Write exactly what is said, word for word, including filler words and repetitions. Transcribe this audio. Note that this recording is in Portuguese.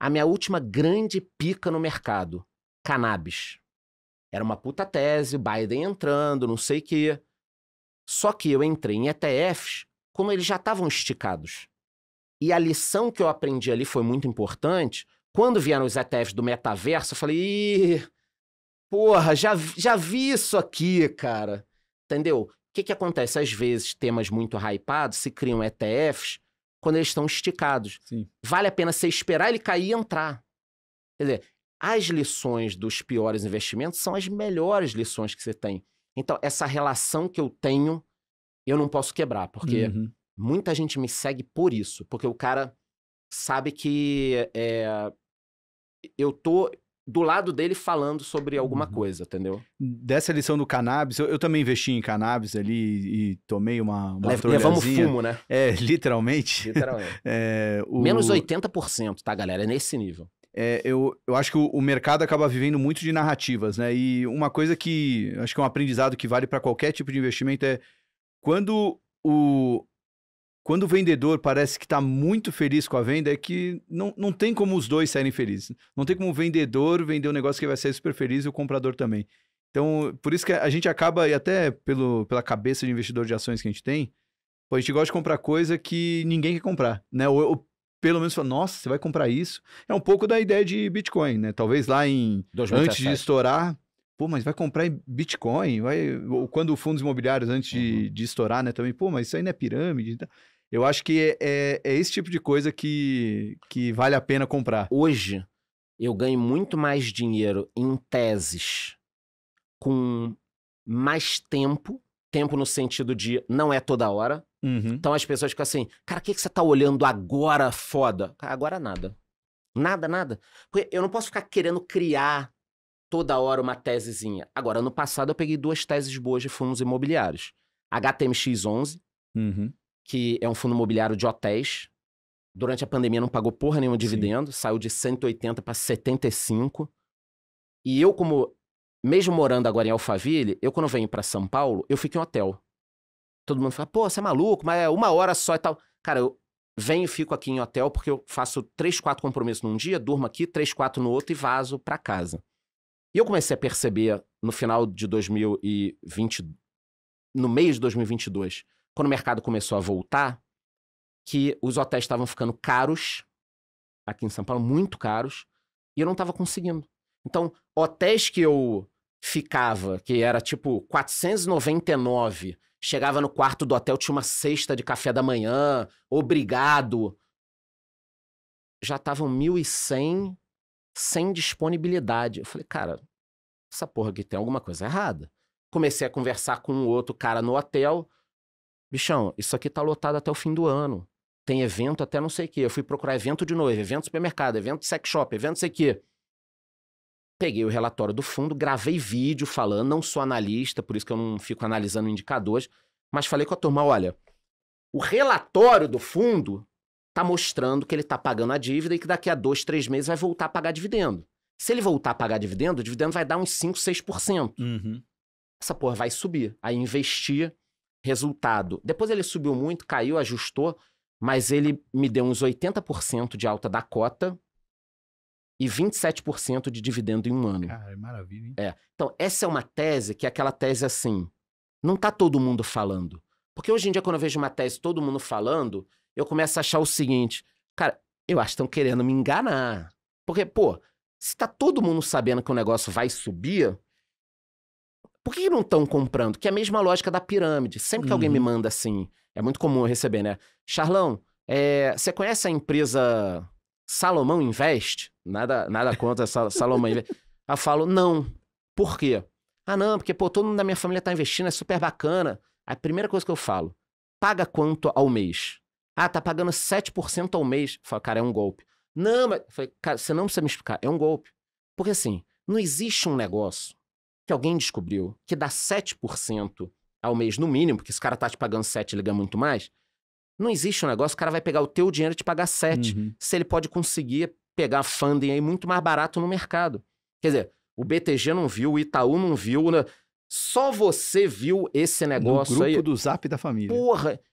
A minha última grande pica no mercado, cannabis. Era uma puta tese, Biden entrando, não sei o quê. Só que eu entrei em E T Fs como eles já estavam esticados. E a lição que eu aprendi ali foi muito importante. Quando vieram os E T Fs do metaverso, eu falei, ih, porra, já, já vi isso aqui, cara. Entendeu? O que que acontece? Às vezes, temas muito hypados se criam E T Fs quando eles estão esticados. Sim. Vale a pena você esperar ele cair e entrar. Quer dizer, as lições dos piores investimentos são as melhores lições que você tem. Então, essa relação que eu tenho, eu não posso quebrar, porque uhum. muita gente me segue por isso. Porque o cara sabe que é, eu tô do lado dele falando sobre alguma uhum. coisa, entendeu? Dessa lição do cannabis, eu, eu também investi em cannabis ali e tomei uma, uma Lev, levamos fumo, né? É, literalmente. Literalmente. É, o... Menos oitenta por cento, tá, galera? É nesse nível. É, eu, eu acho que o, o mercado acaba vivendo muito de narrativas, né? E uma coisa que acho que é um aprendizado que vale para qualquer tipo de investimento é quando o... Quando o vendedor parece que está muito feliz com a venda, é que não, não tem como os dois saírem felizes. Não tem como o vendedor vender um negócio que vai sair super feliz e o comprador também. Então, por isso que a gente acaba, e até pelo, pela cabeça de investidor de ações que a gente tem, pô, a gente gosta de comprar coisa que ninguém quer comprar, né? Ou, ou pelo menos fala, nossa, você vai comprar isso? É um pouco da ideia de Bitcoin, né? Talvez lá em... dois mil e dezessete. Antes de estourar... Pô, mas vai comprar em Bitcoin? Vai... Ou quando fundos imobiliários, antes uhum. de, de estourar, né? Também, pô, mas isso aí não é pirâmide e tal... Eu acho que é, é, é esse tipo de coisa que, que vale a pena comprar. Hoje, eu ganho muito mais dinheiro em teses com mais tempo. Tempo no sentido de não é toda hora. Uhum. Então as pessoas ficam assim, cara, o que, que você tá olhando agora, foda? Agora nada. Nada, nada. Porque eu não posso ficar querendo criar toda hora uma tesezinha. Agora, ano passado eu peguei duas teses boas de fundos imobiliários. H T M X onze. Uhum. que é um fundo imobiliário de hotéis, durante a pandemia não pagou porra nenhuma dividendo, Sim. saiu de cento e oitenta para setenta e cinco. E eu, como mesmo morando agora em Alphaville, eu quando venho para São Paulo, eu fico em hotel. Todo mundo fala, pô, você é maluco, mas é uma hora só e tal. Cara, eu venho e fico aqui em hotel porque eu faço três, quatro compromissos num dia, durmo aqui, três, quatro no outro e vazo para casa. E eu comecei a perceber no final de dois mil e vinte, no meio de dois mil e vinte e dois, quando o mercado começou a voltar, que os hotéis estavam ficando caros, aqui em São Paulo, muito caros, e eu não estava conseguindo. Então, hotéis que eu ficava, que era tipo quatrocentos e noventa e nove, chegava no quarto do hotel, tinha uma cesta de café da manhã, obrigado, já estavam mil e cem sem disponibilidade. Eu falei, cara, essa porra aqui tem alguma coisa errada. Comecei a conversar com um outro cara no hotel, bichão, isso aqui tá lotado até o fim do ano. Tem evento até não sei o quê. Eu fui procurar evento de noiva, evento supermercado, evento sex shop, evento não sei o quê. Peguei o relatório do fundo, gravei vídeo falando, não sou analista, por isso que eu não fico analisando indicadores, mas falei com a turma, olha, o relatório do fundo tá mostrando que ele tá pagando a dívida e que daqui a dois, três meses vai voltar a pagar dividendo. Se ele voltar a pagar dividendo, o dividendo vai dar uns cinco, seis por cento. Uhum. Essa porra vai subir. Aí investir... Resultado. Depois ele subiu muito, caiu, ajustou, mas ele me deu uns oitenta por cento de alta da cota e vinte e sete por cento de dividendo em um ano. Cara, é maravilha, hein? É. Então, essa é uma tese que é aquela tese assim, não tá todo mundo falando. Porque hoje em dia, quando eu vejo uma tese todo mundo falando, eu começo a achar o seguinte, cara, eu acho que estão querendo me enganar. Porque, pô, se tá todo mundo sabendo que o negócio vai subir... Por que não estão comprando? Que é a mesma lógica da pirâmide. Sempre que uhum. alguém me manda assim, é muito comum eu receber, né? Charlão, é, você conhece a empresa Salomão Invest? Nada, nada contra Salomão Invest. Eu falo, não. Por quê? Ah, não, porque pô, todo mundo da minha família tá investindo, é super bacana. A primeira coisa que eu falo, paga quanto ao mês? Ah, tá pagando sete por cento ao mês. Eu falo, cara, é um golpe. Não, mas... Eu falei, cara, você não precisa me explicar, é um golpe. Porque assim, não existe um negócio que alguém descobriu que dá sete por cento ao mês no mínimo, porque esse cara tá te pagando sete por cento, ele ganha muito mais, não existe um negócio, o cara vai pegar o teu dinheiro e te pagar sete por cento, uhum. se ele pode conseguir pegar funding aí muito mais barato no mercado. Quer dizer, o B T G não viu, o Itaú não viu, né? Só você viu esse negócio aí. No grupo aí do Zap da família. Porra,